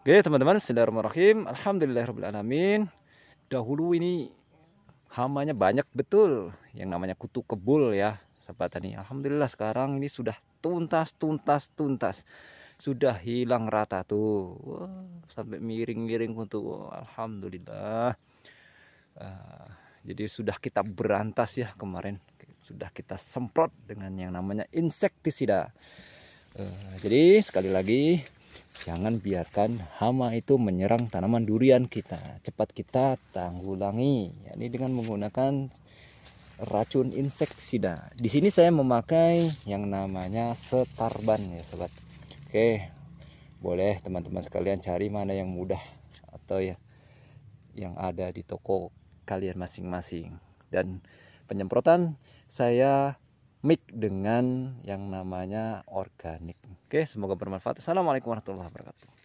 Oke teman-teman, Bismillahirrahmanirrahim. Alhamdulillahirrahmanirrahim. Dahulu ini hamanya banyak betul, yang namanya kutu kebul ya sahabat tani. Alhamdulillah sekarang ini sudah tuntas, sudah hilang rata tuh. Wah, sampai miring-miring kutu. Alhamdulillah. Jadi sudah kita berantas ya kemarin, sudah kita semprot dengan yang namanya insektisida. Jadi sekali lagi, jangan biarkan hama itu menyerang tanaman durian kita. Cepat kita tanggulangi, yakni dengan menggunakan racun insektisida. Di sini saya memakai yang namanya Starban ya sobat. Oke, boleh teman-teman sekalian cari mana yang mudah atau ya yang ada di toko kalian masing-masing. Dan penyemprotan saya mix dengan yang namanya organik. Oke, semoga bermanfaat. Assalamualaikum warahmatullahi wabarakatuh.